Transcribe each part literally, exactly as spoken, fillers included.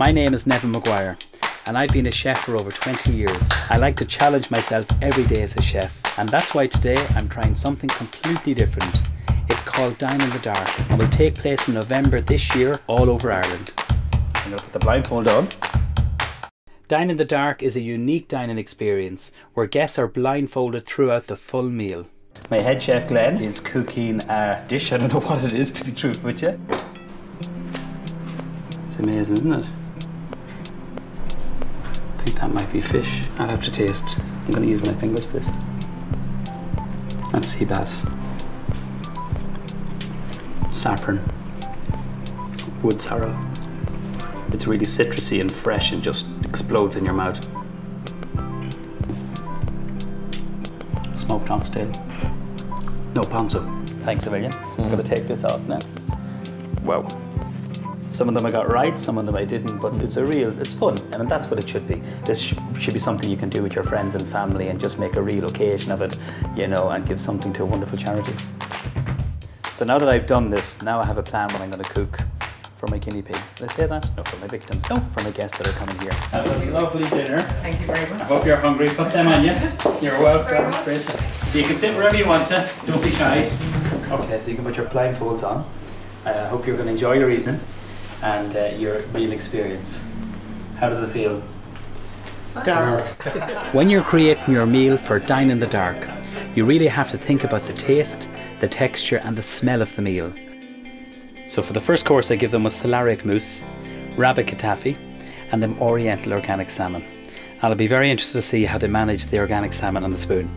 My name is Neven Maguire and I've been a chef for over twenty years. I like to challenge myself every day as a chef, and that's why today I'm trying something completely different. It's called Dine in the Dark and will take place in November this year all over Ireland. I'm going to put the blindfold on. Dine in the Dark is a unique dining experience where guests are blindfolded throughout the full meal. My head chef Glenn is cooking a dish. I don't know what it is, to be truthful with you. It's amazing, isn't it? I think that might be fish. I'll have to taste. I'm going to use my fingers for this. That's sea bass. Saffron. Wood sorrel. It's really citrusy and fresh and just explodes in your mouth. Smoked oxtail. No ponzo. Thanks a million. Mm. I'm going to take this off now. Wow. Some of them I got right, some of them I didn't, but it's a real, it's fun, and that's what it should be. This sh should be something you can do with your friends and family and just make a real occasion of it, you know, and give something to a wonderful charity. So now that I've done this, now I have a plan what I'm going to cook for my guinea pigs. Did I say that? No, for my victims. No, for my guests that are coming here. That was a lovely dinner. Thank you very much. I hope you're hungry. Put them on you. You're welcome. So you can sit wherever you want to. Don't be shy. Okay, so you can put your blindfolds on. I uh, hope you're going to enjoy your evening and uh, your real experience. How does it feel? Dark. When you're creating your meal for Dine in the Dark, you really have to think about the taste, the texture and the smell of the meal. So for the first course I give them was thalariac mousse, rabbit katafi and then oriental organic salmon. I'll be very interested to see how they manage the organic salmon on the spoon.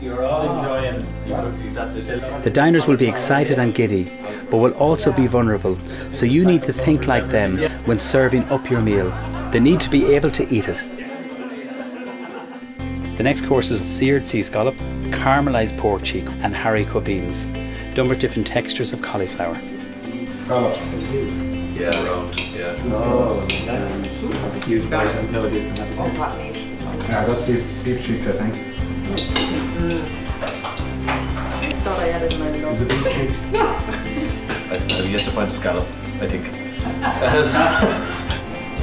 You're all enjoying. The diners will be excited and giddy, but will also be vulnerable, so you need to think like them when serving up your meal. They need to be able to eat it. The next course is seared sea scallop, caramelised pork cheek and haricot beans, done with different textures of cauliflower. Scallops. Yeah, round. Yeah. Oh, that's huge. Yeah, that's beef, beef cheek, I think. I thought I had it in my mouth. Is it beef cheek? No. I've, I've yet to find a scallop, I think.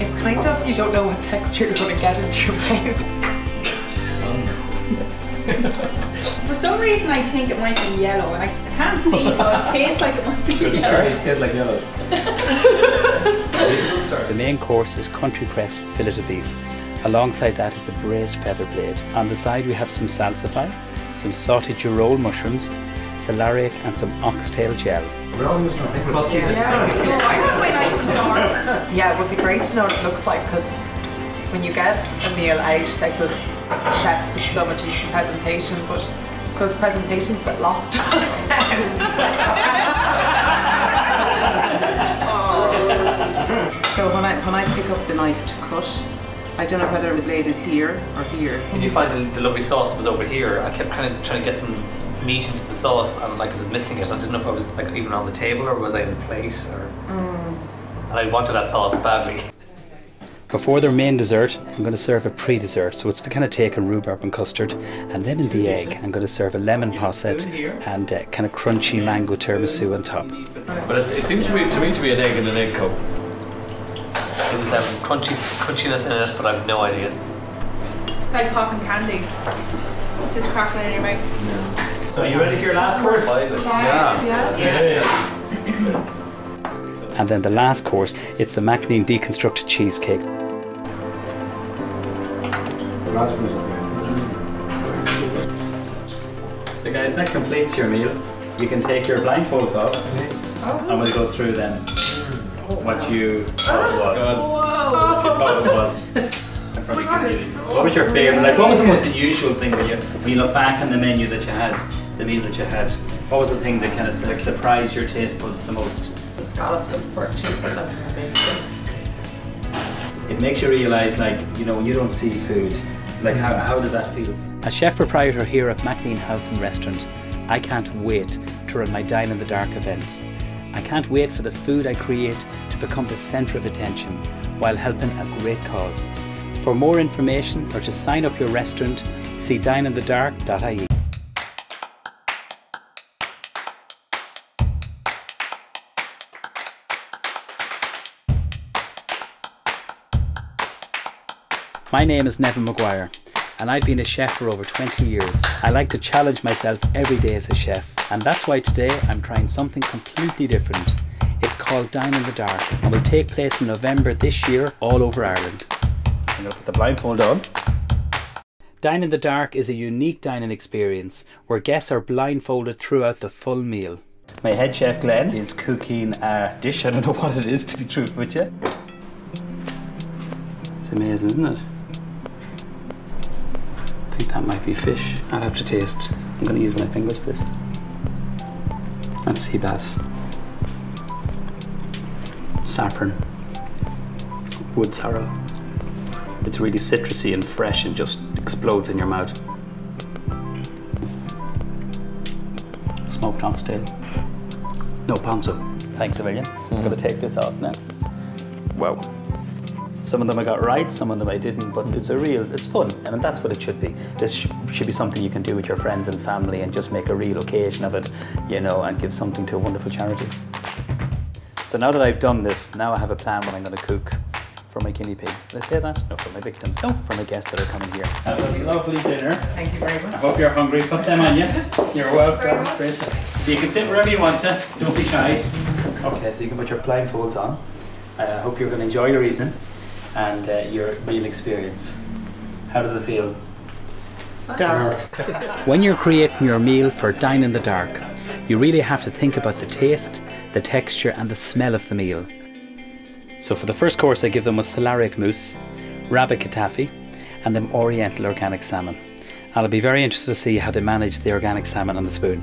It's kind of, you don't know what texture you're going to get into your mouth. For some reason I think it might be yellow, and I can't see, but it tastes like it might be Good yellow. It tastes like yellow. The main course is country cress fillet of beef. Alongside that is the braised feather blade. On the side we have some salsify, some sauteed girole mushrooms, celeriac and some oxtail gel. We're all using our fingers. Yeah, I would really like to know. Yeah, it would be great to know what it looks like, because when you get a meal out, I suppose chefs put so much into the presentation, but I suppose the presentation's a bit lost to us now. Oh. So when I, when I pick up the knife to cut, I don't know whether the blade is here or here. If you find the, the lovely sauce was over here, I kept kind of trying to get some meat into the sauce, and like I was missing it. I didn't know if I was like even on the table or was I in the plate, or mm. and I wanted that sauce badly. Before their main dessert, I'm going to serve a pre-dessert. So it's the kind of take and rhubarb and custard, and then in the egg, I'm going to serve a lemon posset and uh, kind of crunchy mango tiramisu on top. But it, it seems to me, to me to be an egg in an egg cup. It was um, crunchy, crunchiness in it, but I've no ideas. It's like popping candy, just crackling in your mouth. Yeah. So are you ready for your last course? Yeah. Yeah. Yeah. Yeah. And then the last course, it's the MacNean deconstructed cheesecake. The last one is okay. So guys, that completes your meal. You can take your blindfolds off, oh. and we'll go through them. What you thought it was. Whoa. What you thought it was. I probably give you. What was your favourite? Like, what was the most unusual thing when you, when you look back on the menu that you had, the meal that you had? What was the thing that kind of like surprised your taste buds the most? The scallops of pork cheek. It makes you realise, like, you know, when you don't see food, like, how how did that feel? As chef proprietor here at MacNean House and Restaurant, I can't wait to run my Dine in the Dark event. I can't wait for the food I create to become the centre of attention while helping a great cause. For more information or to sign up your restaurant, see Dine In The Dark dot I E. My name is Neven Maguire, and I've been a chef for over twenty years. I like to challenge myself every day as a chef, and that's why today I'm trying something completely different. It's called Dine in the Dark, and will take place in November this year all over Ireland. I'm going to put the blindfold on. Dine in the Dark is a unique dining experience where guests are blindfolded throughout the full meal. My head chef Glenn is cooking a dish. I don't know what it is, to be truthful with you. It's amazing, isn't it? I think that might be fish. I'll have to taste. I'm going to use my fingers for this. And sea bass. Saffron. Wood sorrel. It's really citrusy and fresh and just explodes in your mouth. Smoked oxtail. No ponzo. Thanks a million. Mm. I'm going to take this off now. Wow. Some of them I got right, some of them I didn't, but it's a real, it's fun, and that's what it should be. This sh should be something you can do with your friends and family and just make a real occasion of it, you know, and give something to a wonderful charity. So now that I've done this, now I have a plan what I'm going to cook for my guinea pigs. Did I say that? No, for my victims. No, for my guests that are coming here. Have a lovely dinner. Thank you very much. I hope you're hungry. Put them on you. You're welcome. So you can sit wherever you want to. Don't be shy. Okay, so you can put your blindfolds on. I uh, hope you're going to enjoy your evening and uh, your meal experience. How does it feel? Dark. When you're creating your meal for Dine in the Dark, you really have to think about the taste, the texture and the smell of the meal. So for the first course I give them was celeriac mousse, rabbit katafi and then oriental organic salmon. I'll be very interested to see how they manage the organic salmon on the spoon.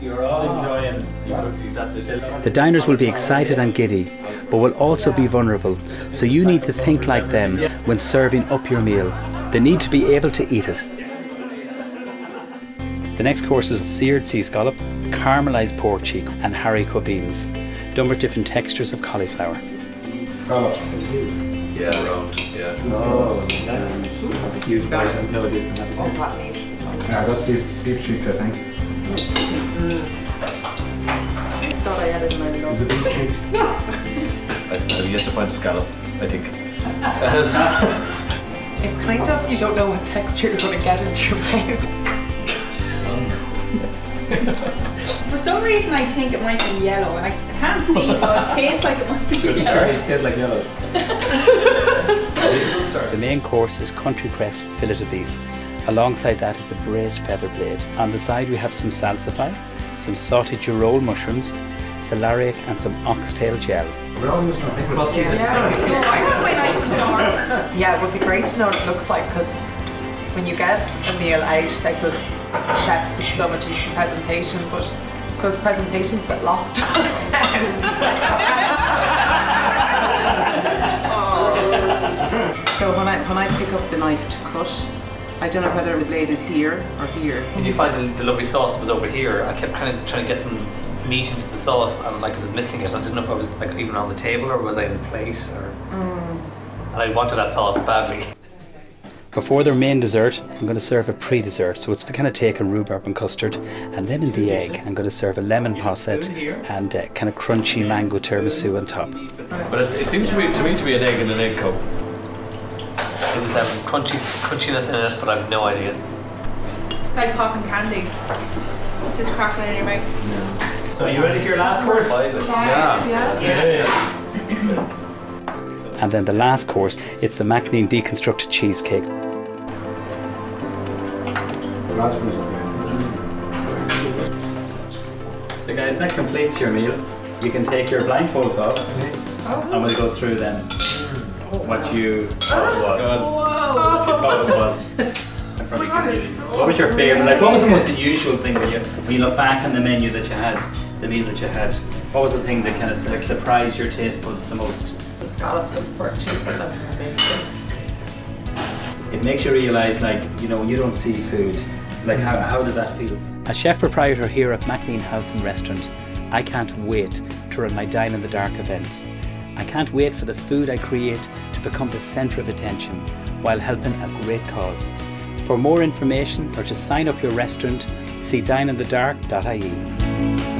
You're all enjoying. The diners will be excited and giddy, but will also be vulnerable, so you need to think like them when serving up your meal. They need to be able to eat it. The next course is seared sea scallop, caramelised pork cheek and haricot beans, done with different textures of cauliflower. Scallops. Yeah, round. Yeah. Oh, that's a huge bite. No, it isn't. Yeah, that's beef, beef cheek, I think. Mm. I thought I had it in my mouth. Is it beef cheek? No. I've, I've yet to find a scallop, I think. It's kind of, you don't know what texture you're going to get into your mouth. Um. For some reason I think it might be yellow, and I can't see, but it tastes like it might be Good yellow. It tastes like yellow. The main course is country cress fillet of beef. Alongside that is the braised feather blade. On the side we have some salsify, some sauteed girole mushrooms, celeriac and some oxtail gel. We're all using our fingers. Yeah, it would be great to know what it looks like, because when you get a meal out, I suppose chefs put so much into the presentation, but I suppose the presentation's a bit lost on us now. Oh. So when I, when I pick up the knife to cut, I don't know whether the blade is here or here. Did you find the, the lovely sauce was over here? I kept kind of trying to get some meat into the sauce, and like I was missing it. I didn't know if I was like even on the table or was I in the plate, or mm. and I wanted that sauce badly. Before their main dessert, I'm going to serve a pre-dessert. So it's the kind of take and rhubarb and custard, and then in the egg, I'm going to serve a lemon posset and uh, kind of crunchy mango tiramisu on top. But it, it seems to me, to me to be an egg in an egg cup. It was um, crunchy, crunchiness in it, but I've no idea. It's like popping candy, just crackling in your mouth. Yeah. So are you ready for your last course? Yeah. Yeah. Yeah. And then the last course, it's the MacNean deconstructed cheesecake. The last one is okay. So guys, that completes your meal. You can take your blindfolds off, and we'll go through them. What you thought it was. Whoa. What you thought it was. I probably couldn't eat it. What was your favourite? Like, what was the most unusual thing when you when you look back on the menu that you had, the meal that you had? What was the thing that kind of like surprised your taste buds the most? The scallops of pork cheek was amazing. It makes you realise, like, you know, when you don't see food, like how how did that feel? As chef proprietor here at MacNean House and Restaurant, I can't wait to run my Dine in the Dark event. I can't wait for the food I create to become the centre of attention while helping a great cause. For more information or to sign up your restaurant, see Dine in the Dark dot I E.